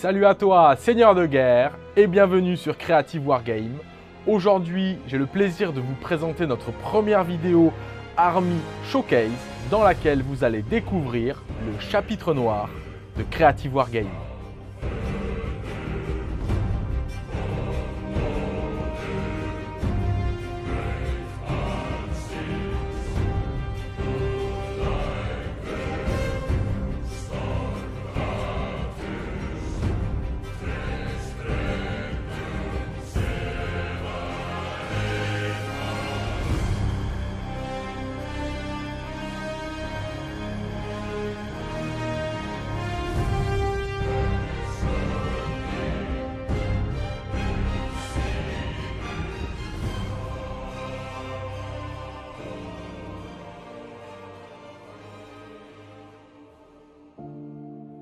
Salut à toi, seigneur de guerre, et bienvenue sur Creative Wargame. Aujourd'hui, j'ai le plaisir de vous présenter notre première vidéo Army Showcase, dans laquelle vous allez découvrir le chapitre noir de Creative Wargame.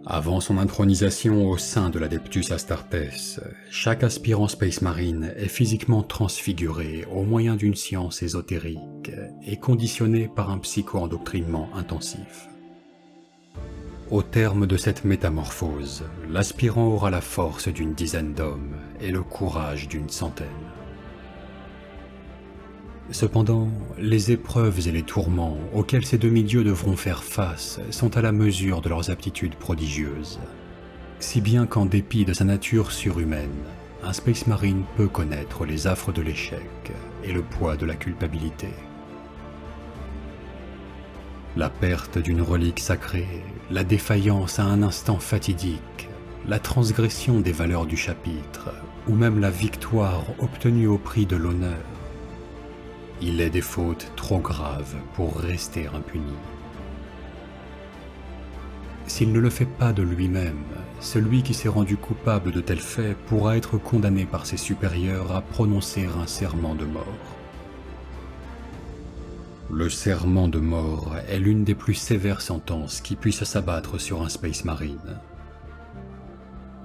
Avant son intronisation au sein de l'Adeptus Astartes, chaque aspirant Space Marine est physiquement transfiguré au moyen d'une science ésotérique et conditionné par un psycho-endoctrinement intensif. Au terme de cette métamorphose, l'aspirant aura la force d'une dizaine d'hommes et le courage d'une centaine. Cependant, les épreuves et les tourments auxquels ces demi-dieux devront faire face sont à la mesure de leurs aptitudes prodigieuses. Si bien qu'en dépit de sa nature surhumaine, un Space Marine peut connaître les affres de l'échec et le poids de la culpabilité. La perte d'une relique sacrée, la défaillance à un instant fatidique, la transgression des valeurs du chapitre, ou même la victoire obtenue au prix de l'honneur, il est des fautes trop graves pour rester impuni. S'il ne le fait pas de lui-même, celui qui s'est rendu coupable de tels faits pourra être condamné par ses supérieurs à prononcer un serment de mort. Le serment de mort est l'une des plus sévères sentences qui puisse s'abattre sur un Space Marine.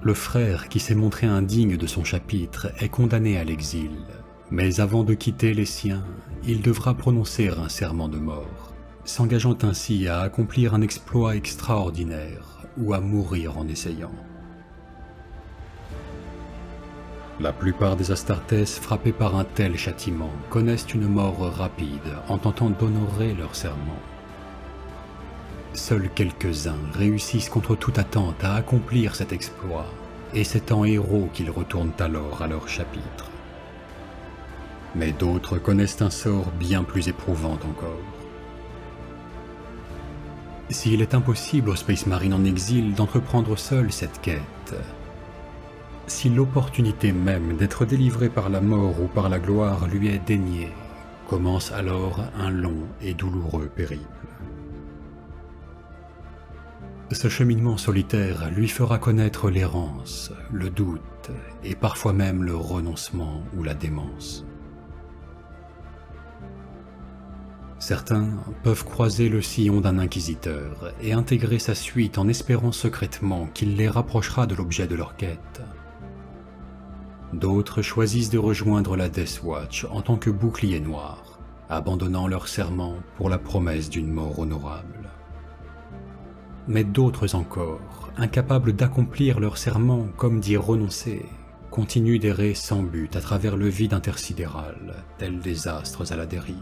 Le frère qui s'est montré indigne de son chapitre est condamné à l'exil. Mais avant de quitter les siens, il devra prononcer un serment de mort, s'engageant ainsi à accomplir un exploit extraordinaire ou à mourir en essayant. La plupart des Astartes frappés par un tel châtiment connaissent une mort rapide en tentant d'honorer leur serment. Seuls quelques-uns réussissent contre toute attente à accomplir cet exploit, et c'est en héros qu'ils retournent alors à leur chapitre. Mais d'autres connaissent un sort bien plus éprouvant encore. S'il est impossible aux Space Marines en exil d'entreprendre seuls cette quête, si l'opportunité même d'être délivré par la mort ou par la gloire lui est déniée, commence alors un long et douloureux périple. Ce cheminement solitaire lui fera connaître l'errance, le doute et parfois même le renoncement ou la démence. Certains peuvent croiser le sillon d'un inquisiteur et intégrer sa suite en espérant secrètement qu'il les rapprochera de l'objet de leur quête. D'autres choisissent de rejoindre la Death Watch en tant que bouclier noir, abandonnant leur serment pour la promesse d'une mort honorable. Mais d'autres encore, incapables d'accomplir leur serment comme d'y renoncer, continuent d'errer sans but à travers le vide intersidéral, tels des astres à la dérive.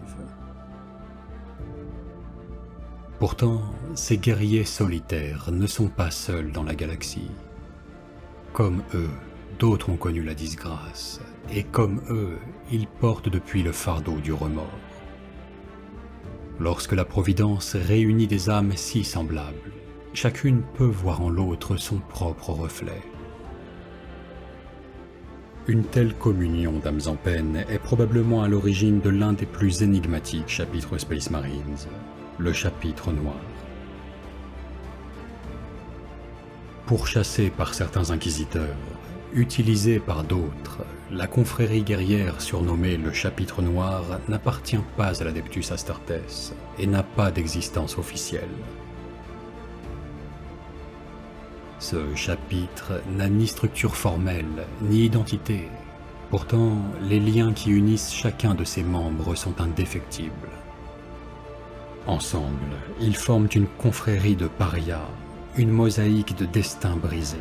Pourtant, ces guerriers solitaires ne sont pas seuls dans la galaxie. Comme eux, d'autres ont connu la disgrâce, et comme eux, ils portent depuis le fardeau du remords. Lorsque la Providence réunit des âmes si semblables, chacune peut voir en l'autre son propre reflet. Une telle communion d'âmes en peine est probablement à l'origine de l'un des plus énigmatiques chapitres Space Marines. Le chapitre noir. Pourchassé par certains inquisiteurs, utilisé par d'autres, la confrérie guerrière surnommée le chapitre noir n'appartient pas à l'Adeptus Astartes et n'a pas d'existence officielle. Ce chapitre n'a ni structure formelle, ni identité. Pourtant, les liens qui unissent chacun de ses membres sont indéfectibles. Ensemble, ils forment une confrérie de parias, une mosaïque de destins brisés.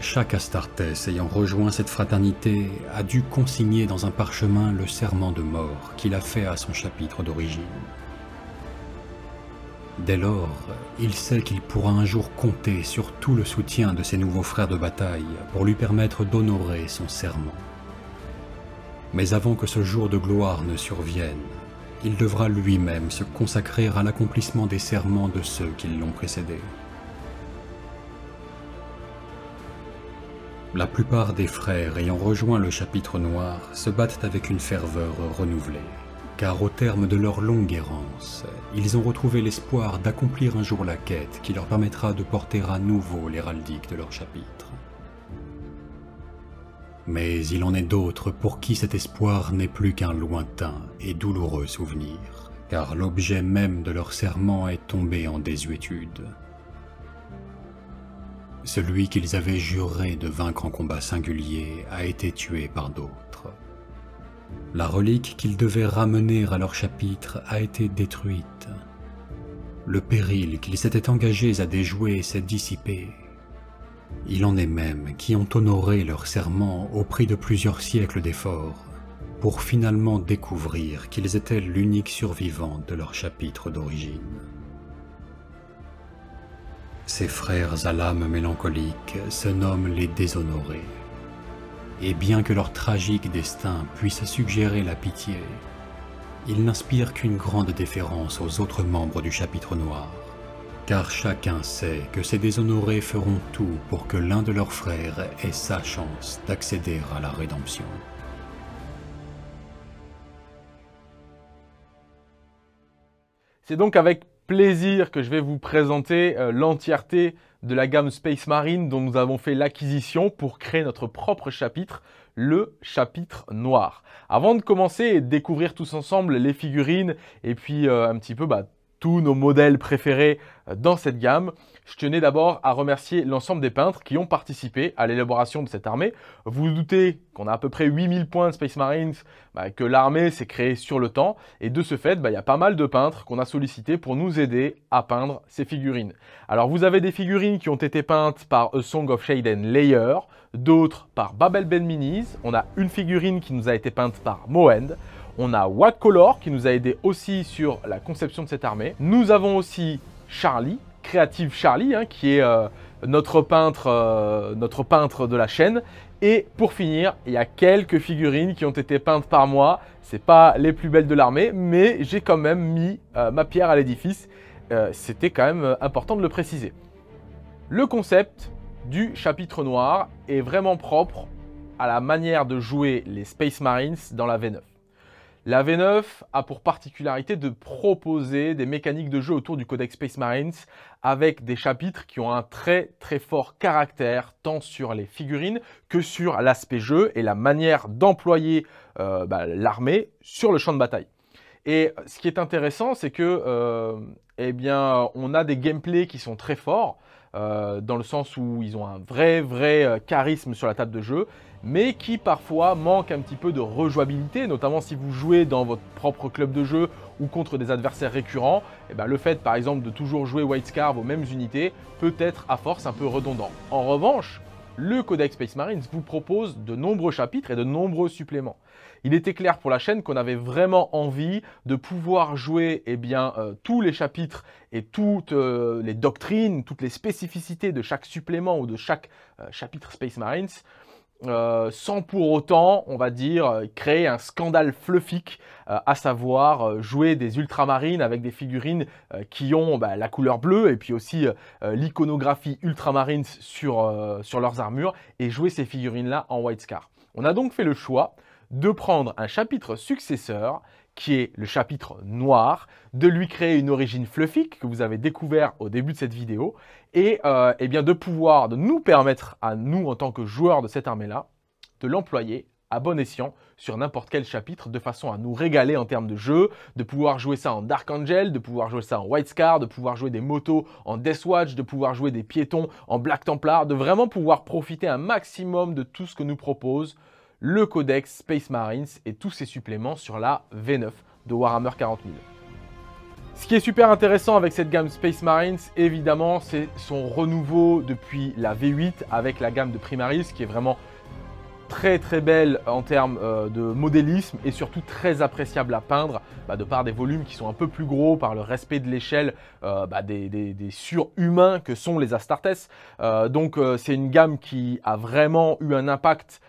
Chaque Astartes ayant rejoint cette fraternité a dû consigner dans un parchemin le serment de mort qu'il a fait à son chapitre d'origine. Dès lors, il sait qu'il pourra un jour compter sur tout le soutien de ses nouveaux frères de bataille pour lui permettre d'honorer son serment. Mais avant que ce jour de gloire ne survienne, il devra lui-même se consacrer à l'accomplissement des serments de ceux qui l'ont précédé. La plupart des frères ayant rejoint le chapitre noir se battent avec une ferveur renouvelée, car au terme de leur longue errance, ils ont retrouvé l'espoir d'accomplir un jour la quête qui leur permettra de porter à nouveau l'héraldique de leur chapitre. Mais il en est d'autres pour qui cet espoir n'est plus qu'un lointain et douloureux souvenir, car l'objet même de leur serment est tombé en désuétude. Celui qu'ils avaient juré de vaincre en combat singulier a été tué par d'autres. La relique qu'ils devaient ramener à leur chapitre a été détruite. Le péril qu'ils s'étaient engagés à déjouer s'est dissipé. Il en est même qui ont honoré leur serment au prix de plusieurs siècles d'efforts, pour finalement découvrir qu'ils étaient l'unique survivant de leur chapitre d'origine. Ces frères à l'âme mélancolique se nomment les déshonorés. Et bien que leur tragique destin puisse suggérer la pitié, ils n'inspirent qu'une grande déférence aux autres membres du chapitre noir, car chacun sait que ces déshonorés feront tout pour que l'un de leurs frères ait sa chance d'accéder à la rédemption. C'est donc avec plaisir que je vais vous présenter l'entièreté de la gamme Space Marine dont nous avons fait l'acquisition pour créer notre propre chapitre, le chapitre noir. Avant de commencer et de découvrir tous ensemble les figurines et puis un petit peu tous nos modèles préférés dans cette gamme, je tenais d'abord à remercier l'ensemble des peintres qui ont participé à l'élaboration de cette armée. Vous vous doutez qu'on a à peu près 8000 points de Space Marines, que l'armée s'est créée sur le temps, et de ce fait, il y a pas mal de peintres qu'on a sollicités pour nous aider à peindre ces figurines. Alors vous avez des figurines qui ont été peintes par A Song of Shade and Layers, d'autres par Babel Ben Minis, on a une figurine qui nous a été peinte par Mohand, on a Wacolor qui nous a aidé aussi sur la conception de cette armée. Nous avons aussi Charlie, Creative Charlie, qui est notre peintre de la chaîne. Et pour finir, il y a quelques figurines qui ont été peintes par moi. C'est pas les plus belles de l'armée, mais j'ai quand même mis ma pierre à l'édifice. C'était quand même important de le préciser. Le concept du chapitre noir est vraiment propre à la manière de jouer les Space Marines dans la V9. La V9 a pour particularité de proposer des mécaniques de jeu autour du Codex Space Marines avec des chapitres qui ont un très fort caractère tant sur les figurines que sur l'aspect jeu et la manière d'employer l'armée sur le champ de bataille. Et ce qui est intéressant, c'est que on a des gameplays qui sont très forts dans le sens où ils ont un vrai charisme sur la table de jeu, mais qui parfois manque un petit peu de rejouabilité, notamment si vous jouez dans votre propre club de jeu ou contre des adversaires récurrents. Et le fait par exemple de toujours jouer White Scars aux mêmes unités peut être à force un peu redondant. En revanche, le Codex Space Marines vous propose de nombreux chapitres et de nombreux suppléments. Il était clair pour la chaîne qu'on avait vraiment envie de pouvoir jouer tous les chapitres et toutes les doctrines, toutes les spécificités de chaque supplément ou de chaque chapitre Space Marines, sans pour autant, on va dire, créer un scandale fluffique, à savoir jouer des ultramarines avec des figurines qui ont la couleur bleue et puis aussi l'iconographie ultramarines sur leurs armures et jouer ces figurines-là en White Scar. On a donc fait le choix de prendre un chapitre successeur qui est le chapitre noir, de lui créer une origine fluffique que vous avez découvert au début de cette vidéo, et de nous permettre à nous, en tant que joueurs de cette armée-là, de l'employer à bon escient sur n'importe quel chapitre, de façon à nous régaler en termes de jeu, de pouvoir jouer ça en Dark Angel, de pouvoir jouer ça en White Scar, de pouvoir jouer des motos en Death Watch, de pouvoir jouer des piétons en Black Templar, de vraiment pouvoir profiter un maximum de tout ce que nous propose le Codex Space Marines et tous ses suppléments sur la V9 de Warhammer 40000. Ce qui est super intéressant avec cette gamme Space Marines, évidemment, c'est son renouveau depuis la V8 avec la gamme de Primaris, qui est vraiment très très belle en termes de modélisme et surtout très appréciable à peindre, de par des volumes qui sont un peu plus gros, par le respect de l'échelle des surhumains que sont les Astartes. Donc c'est une gamme qui a vraiment eu un impact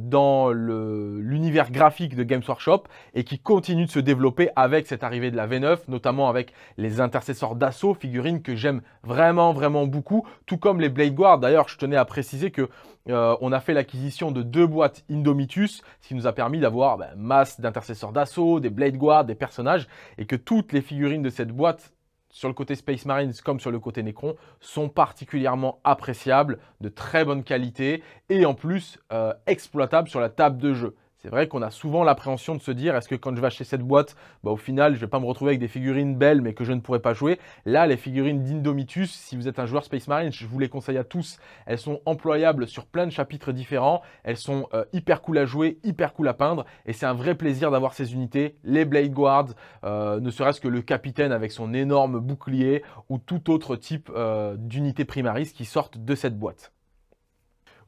dans l'univers graphique de Games Workshop et qui continue de se développer avec cette arrivée de la V9, notamment avec les Intercesseurs d'assaut, figurines que j'aime vraiment beaucoup, tout comme les Blade Guard. D'ailleurs, je tenais à préciser que on a fait l'acquisition de 2 boîtes Indomitus, ce qui nous a permis d'avoir masse d'intercesseurs d'assaut, des Blade Guard, des personnages, et que toutes les figurines de cette boîte, sur le côté Space Marines comme sur le côté Necron, sont particulièrement appréciables, de très bonne qualité, et en plus exploitables sur la table de jeu. C'est vrai qu'on a souvent l'appréhension de se dire, est-ce que quand je vais acheter cette boîte, au final, je ne vais pas me retrouver avec des figurines belles, mais que je ne pourrais pas jouer. Là, les figurines d'Indomitus, si vous êtes un joueur Space Marine, je vous les conseille à tous. Elles sont employables sur plein de chapitres différents. Elles sont hyper cool à jouer, hyper cool à peindre. Et c'est un vrai plaisir d'avoir ces unités, les Blade Guards, ne serait-ce que le capitaine avec son énorme bouclier ou tout autre type d'unité primaris qui sortent de cette boîte.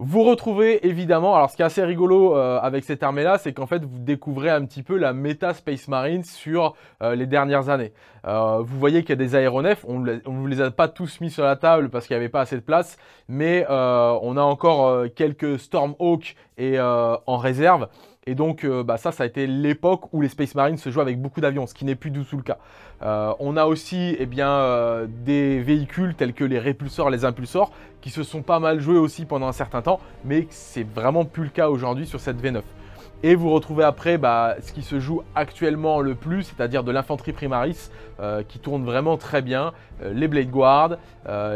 Vous retrouvez évidemment, alors ce qui est assez rigolo avec cette armée-là, c'est qu'en fait vous découvrez un petit peu la méta Space Marine sur les dernières années. Vous voyez qu'il y a des aéronefs, on ne vous les a pas tous mis sur la table parce qu'il n'y avait pas assez de place, mais on a encore quelques Stormhawk et, en réserve. Et donc, ça a été l'époque où les Space Marines se jouaient avec beaucoup d'avions, ce qui n'est plus du tout le cas. On a aussi des véhicules tels que les Répulsors, les Impulsors, qui se sont pas mal joués aussi pendant un certain temps, mais c'est vraiment plus le cas aujourd'hui sur cette V9. Et vous retrouvez après ce qui se joue actuellement le plus, c'est-à-dire de l'infanterie primaris qui tourne vraiment très bien, les Blade Guard,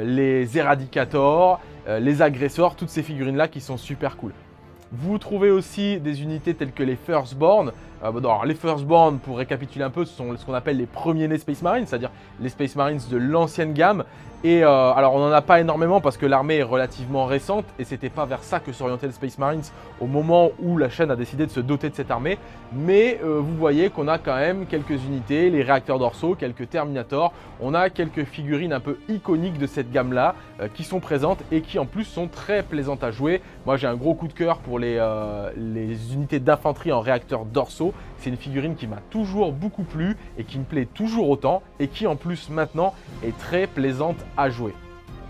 les Eradicators, les Agressors, toutes ces figurines-là qui sont super cool. Vous trouvez aussi des unités telles que les Firstborn. Alors les Firstborn, pour récapituler un peu, ce sont ce qu'on appelle les premiers-nés Space Marines, c'est-à-dire les Space Marines de l'ancienne gamme. Et alors on n'en a pas énormément parce que l'armée est relativement récente et c'était pas vers ça que s'orientait les Space Marines au moment où la chaîne a décidé de se doter de cette armée. Mais vous voyez qu'on a quand même quelques unités, les réacteurs dorsaux, quelques Terminators. On a quelques figurines un peu iconiques de cette gamme-là qui sont présentes et qui en plus sont très plaisantes à jouer. Moi j'ai un gros coup de cœur pour les unités d'infanterie en réacteurs dorsaux. C'est une figurine qui m'a toujours beaucoup plu et qui me plaît toujours autant et qui en plus maintenant est très plaisante à jouer.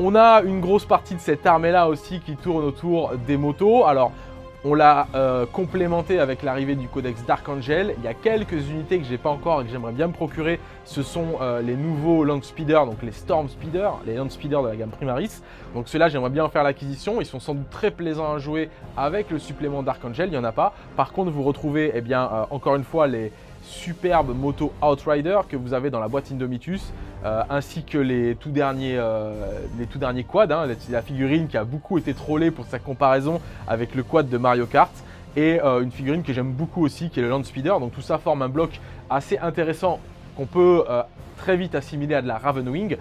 On a une grosse partie de cette armée là aussi qui tourne autour des motos. Alors on l'a complémenté avec l'arrivée du codex Dark Angel. Il y a quelques unités que j'ai pas encore et que j'aimerais bien me procurer. Ce sont les nouveaux Land Speeder, donc les Storm Speeder, les Land Speeder de la gamme Primaris. Donc ceux-là, j'aimerais bien en faire l'acquisition. Ils sont sans doute très plaisants à jouer avec le supplément Dark Angel. Il n'y en a pas. Par contre, vous retrouvez encore une fois les superbes motos Outrider que vous avez dans la boîte Indomitus, ainsi que les tout derniers quads, la figurine qui a beaucoup été trollée pour sa comparaison avec le quad de Mario Kart, et une figurine que j'aime beaucoup aussi qui est le Land Speeder. Donc tout ça forme un bloc assez intéressant qu'on peut très vite assimiler à de la Ravenwing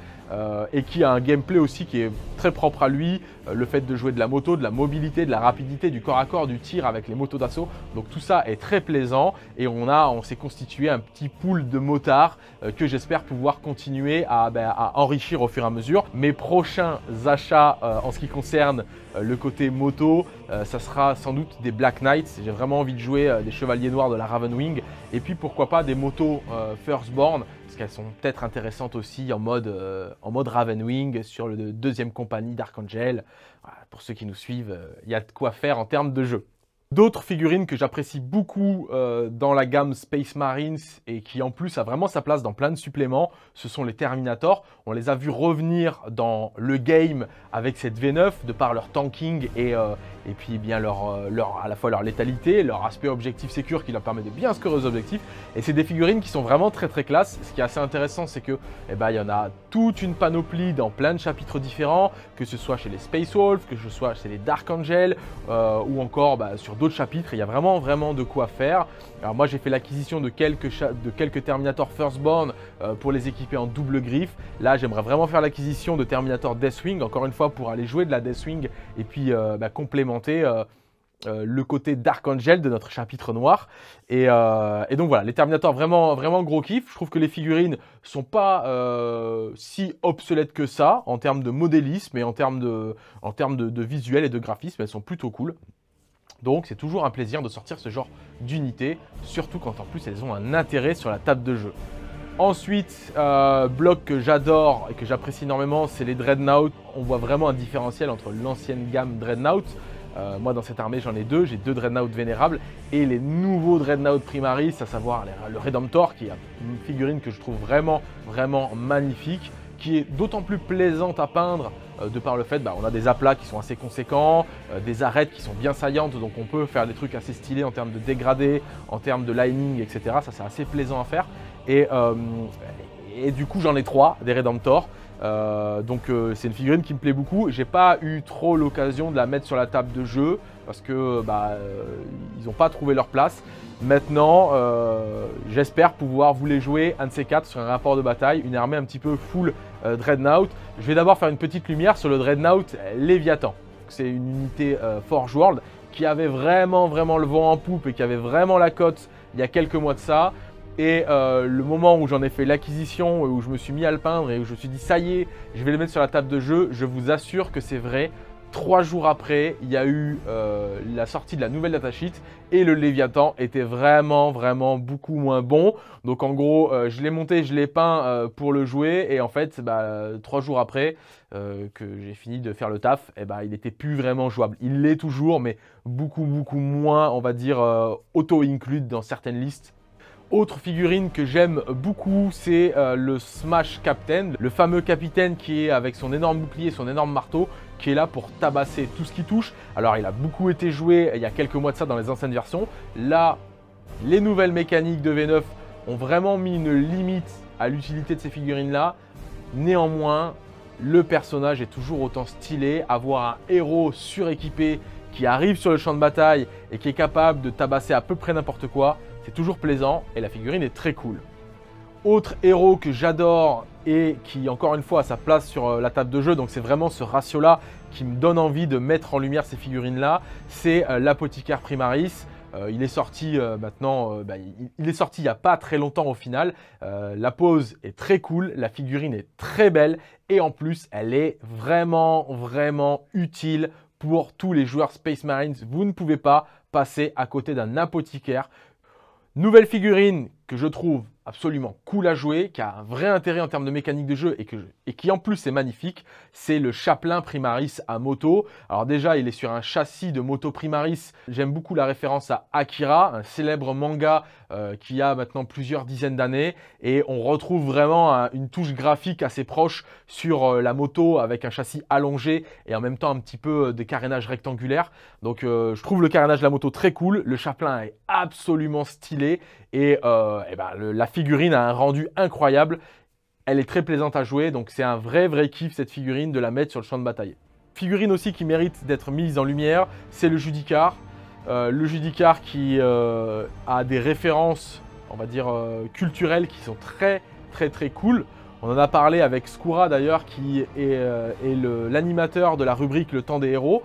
et qui a un gameplay aussi qui est très propre à lui, le fait de jouer de la moto, de la mobilité, de la rapidité, du corps à corps, du tir avec les motos d'assaut. Donc tout ça est très plaisant et on s'est constitué un petit pool de motards que j'espère pouvoir continuer à enrichir au fur et à mesure. Mes prochains achats en ce qui concerne le côté moto, ça sera sans doute des Black Knights. J'ai vraiment envie de jouer des Chevaliers Noirs de la Ravenwing et puis pourquoi pas des motos Firstborn, parce qu'elles sont peut-être intéressantes aussi en mode Ravenwing sur le deuxième compagnie Dark Angel. Voilà, pour ceux qui nous suivent, il y a de quoi faire en termes de jeu. D'autres figurines que j'apprécie beaucoup dans la gamme Space Marines et qui en plus a vraiment sa place dans plein de suppléments, ce sont les Terminators. On les a vus revenir dans le game avec cette V9 de par leur tanking et puis à la fois leur létalité, leur aspect objectif sécure qui leur permet de bien scorer aux objectifs. Et c'est des figurines qui sont vraiment très très classe. Ce qui est assez intéressant, c'est que il y en a toute une panoplie dans plein de chapitres différents, que ce soit chez les Space Wolves, que ce soit chez les Dark Angel ou encore sur d'autres chapitres. Il y a vraiment de quoi faire. Alors moi j'ai fait l'acquisition de quelques Terminator Firstborn pour les équiper en double griffe. Là j'aimerais vraiment faire l'acquisition de Terminator Deathwing, encore une fois pour aller jouer de la Deathwing et puis complémenter le côté Dark Angel de notre chapitre noir. Et donc voilà, les Terminators, vraiment, vraiment gros kiff. Je trouve que les figurines sont pas si obsolètes que ça en termes de modélisme et en termes de visuel et de graphisme. Elles sont plutôt cool. Donc c'est toujours un plaisir de sortir ce genre d'unité, surtout quand en plus elles ont un intérêt sur la table de jeu. Ensuite, bloc que j'adore et que j'apprécie énormément, c'est les Dreadnoughts. On voit vraiment un différentiel entre l'ancienne gamme Dreadnoughts. Moi, dans cette armée, j'en ai deux. J'ai deux Dreadnoughts vénérables et les nouveaux Dreadnoughts Primaris, à savoir le Redemptor, qui est une figurine que je trouve vraiment, vraiment magnifique, qui est d'autant plus plaisante à peindre de par le fait qu'on a des aplats qui sont assez conséquents, des arêtes qui sont bien saillantes, donc on peut faire des trucs assez stylés en termes de dégradé, en termes de lining, etc. Ça, c'est assez plaisant à faire. Et du coup, j'en ai trois, des Redemptors. Donc c'est une figurine qui me plaît beaucoup. J'ai pas eu trop l'occasion de la mettre sur la table de jeu parce que ils n'ont pas trouvé leur place. Maintenant, j'espère pouvoir vous les jouer un de ces quatre sur un rapport de bataille, une armée un petit peu full Dreadnought. Je vais d'abord faire une petite lumière sur le Dreadnought Léviathan. C'est une unité Forge World qui avait vraiment, vraiment le vent en poupe et qui avait vraiment la cote il y a quelques mois de ça. Et le moment où j'en ai fait l'acquisition, où je me suis mis à le peindre et où je me suis dit ça y est, je vais le mettre sur la table de jeu, je vous assure que c'est vrai. 3 jours après, il y a eu la sortie de la nouvelle datasheet et le Léviathan était vraiment, vraiment beaucoup moins bon. Donc en gros, je l'ai monté, je l'ai peint pour le jouer et en fait, 3 jours après que j'ai fini de faire le taf, et il n'était plus vraiment jouable. Il l'est toujours, mais beaucoup, beaucoup moins, on va dire, auto-include dans certaines listes. Autre figurine que j'aime beaucoup, c'est le Smash Captain, le fameux capitaine qui est avec son énorme bouclier, son énorme marteau, qui est là pour tabasser tout ce qui touche. Alors, il a beaucoup été joué il y a quelques mois de ça dans les anciennes versions. Là, les nouvelles mécaniques de V9 ont vraiment mis une limite à l'utilité de ces figurines-là. Néanmoins, le personnage est toujours autant stylé. Avoir un héros suréquipé qui arrive sur le champ de bataille et qui est capable de tabasser à peu près n'importe quoi, c'est toujours plaisant et la figurine est très cool. Autre héros que j'adore et qui, encore une fois, a sa place sur la table de jeu, donc c'est vraiment ce ratio-là qui me donne envie de mettre en lumière ces figurines-là, c'est l'apothicaire Primaris. Il est sorti maintenant, il est sorti il n'y a pas très longtemps au final. La pose est très cool, la figurine est très belle et en plus, elle est vraiment, vraiment utile pour tous les joueurs Space Marines. Vous ne pouvez pas passer à côté d'un apothicaire. Nouvelle figurine que je trouve absolument cool à jouer, qui a un vrai intérêt en termes de mécanique de jeu et qui en plus est magnifique, c'est le Chaplain Primaris à moto. Alors déjà, il est sur un châssis de moto Primaris. J'aime beaucoup la référence à Akira, un célèbre manga qui a maintenant plusieurs dizaines d'années. Et on retrouve vraiment une touche graphique assez proche sur la moto avec un châssis allongé et en même temps un petit peu des carénages rectangulaires. Donc je trouve le carénage de la moto très cool. Le Chaplain est absolument stylé et, la figurine a un rendu incroyable, elle est très plaisante à jouer, donc c'est un vrai kiff cette figurine de la mettre sur le champ de bataille. Figurine aussi qui mérite d'être mise en lumière, c'est le Judicar. Le Judicar qui a des références, on va dire, culturelles qui sont très cool. On en a parlé avec Skoura d'ailleurs, qui est l'animateur de la rubrique Le Temps des Héros,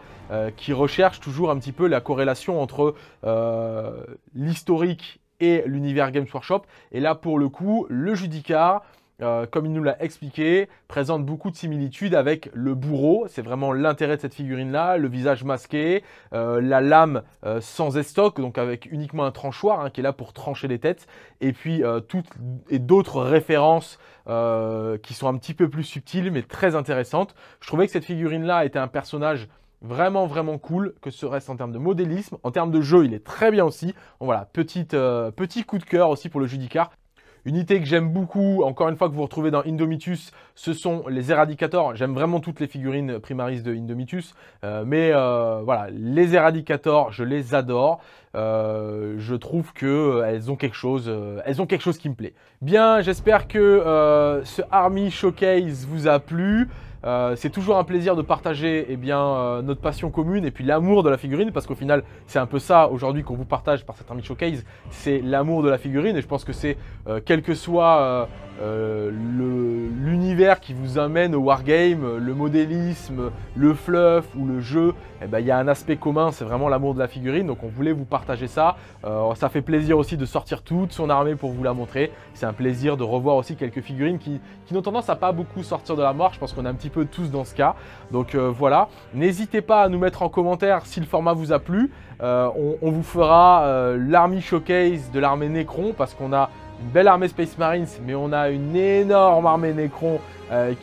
qui recherche toujours un petit peu la corrélation entre l'historique et l'univers Games Workshop. Et là, pour le coup, le Judicar, comme il nous l'a expliqué, présente beaucoup de similitudes avec le bourreau. C'est vraiment l'intérêt de cette figurine-là, le visage masqué, la lame sans estoc, donc avec uniquement un tranchoir qui est là pour trancher les têtes. Et puis, d'autres références qui sont un petit peu plus subtiles, mais très intéressantes. Je trouvais que cette figurine-là était un personnage vraiment cool, que ce reste en termes de modélisme, en termes de jeu, il est très bien aussi. Bon, voilà, petit coup de cœur aussi pour le Judicar. Unité que j'aime beaucoup, encore une fois, que vous retrouvez dans Indomitus, ce sont les Eradicators. J'aime vraiment toutes les figurines Primaris de Indomitus, voilà, les Eradicators, je les adore. Je trouve qu'elles ont quelque chose, qui me plaît. Bien, j'espère que ce Army Showcase vous a plu. C'est toujours un plaisir de partager notre passion commune et puis l'amour de la figurine, parce qu'au final c'est un peu ça aujourd'hui qu'on vous partage par cet Army Showcase, c'est l'amour de la figurine. Et je pense que c'est quel que soit l'univers qui vous amène au wargame, le modélisme, le fluff ou le jeu, eh ben, y a un aspect commun, c'est vraiment l'amour de la figurine, donc on voulait vous partager ça. Ça fait plaisir aussi de sortir toute son armée pour vous la montrer. C'est un plaisir de revoir aussi quelques figurines qui n'ont tendance à pas beaucoup sortir de la mort. Je pense qu'on est un petit peu tous dans ce cas. Donc voilà, n'hésitez pas à nous mettre en commentaire si le format vous a plu. On vous fera l'army showcase de l'armée Necron parce qu'on a une belle armée Space Marines, mais on a une énorme armée Necron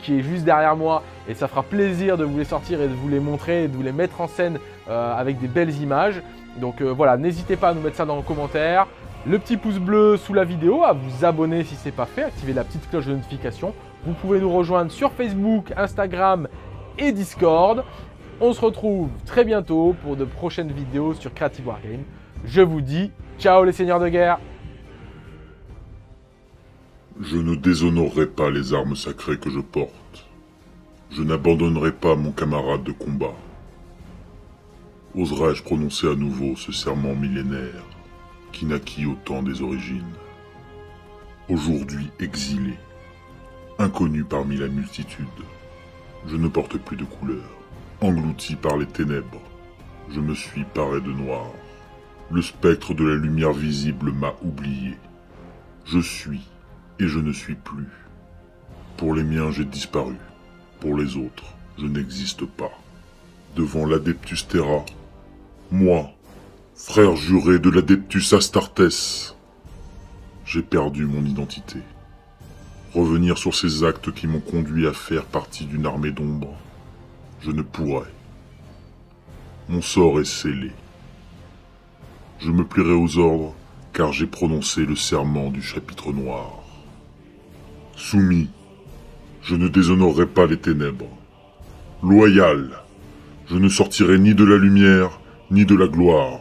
qui est juste derrière moi et ça fera plaisir de vous les sortir et de vous les montrer et de vous les mettre en scène avec des belles images. Donc voilà, n'hésitez pas à nous mettre ça dans les commentaires, le petit pouce bleu sous la vidéo, à vous abonner si ce n'est pas fait, activer la petite cloche de notification. Vous pouvez nous rejoindre sur Facebook, Instagram et Discord. On se retrouve très bientôt pour de prochaines vidéos sur Creative Wargame. Je vous dis ciao les seigneurs de guerre! Je ne déshonorerai pas les armes sacrées que je porte. Je n'abandonnerai pas mon camarade de combat. Oserais-je prononcer à nouveau ce serment millénaire qui naquit au temps des origines, aujourd'hui exilé, inconnu parmi la multitude. Je ne porte plus de couleur, englouti par les ténèbres. Je me suis paré de noir. Le spectre de la lumière visible m'a oublié. Je suis et je ne suis plus. Pour les miens, j'ai disparu. Pour les autres, je n'existe pas. Devant l'Adeptus Terra, moi, frère juré de l'Adeptus Astartes, j'ai perdu mon identité. Revenir sur ces actes qui m'ont conduit à faire partie d'une armée d'ombre, je ne pourrai. Mon sort est scellé. Je me plierai aux ordres, car j'ai prononcé le serment du chapitre noir. Soumis, je ne déshonorerai pas les ténèbres. Loyal, je ne sortirai ni de la lumière, ni de la gloire.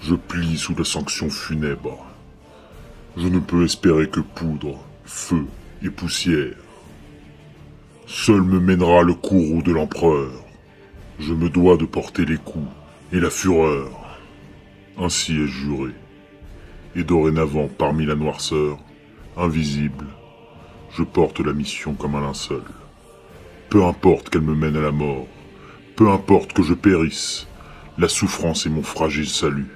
Je plie sous la sanction funèbre. Je ne peux espérer que poudre, feu et poussière. Seul me mènera le courroux de l'empereur. Je me dois de porter les coups et la fureur. Ainsi ai-je juré. Et dorénavant, parmi la noirceur, invisible, je porte la mission comme un linceul. Peu importe qu'elle me mène à la mort, peu importe que je périsse, la souffrance est mon fragile salut.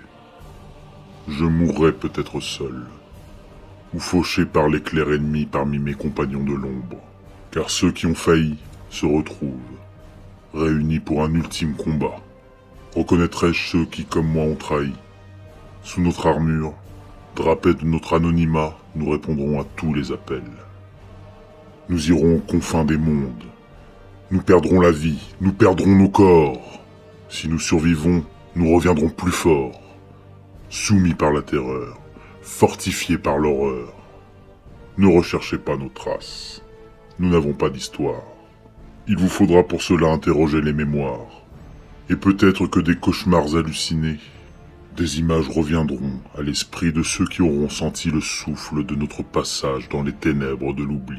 Je mourrai peut-être seul, ou fauché par l'éclair ennemi parmi mes compagnons de l'ombre, car ceux qui ont failli se retrouvent, réunis pour un ultime combat. Reconnaîtrai-je ceux qui, comme moi, ont trahi? Sous notre armure, drapés de notre anonymat, nous répondrons à tous les appels. Nous irons aux confins des mondes. Nous perdrons la vie, nous perdrons nos corps. Si nous survivons, nous reviendrons plus forts. Soumis par la terreur, fortifiés par l'horreur. Ne recherchez pas nos traces. Nous n'avons pas d'histoire. Il vous faudra pour cela interroger les mémoires. Et peut-être que des cauchemars hallucinés, des images reviendront à l'esprit de ceux qui auront senti le souffle de notre passage dans les ténèbres de l'oubli.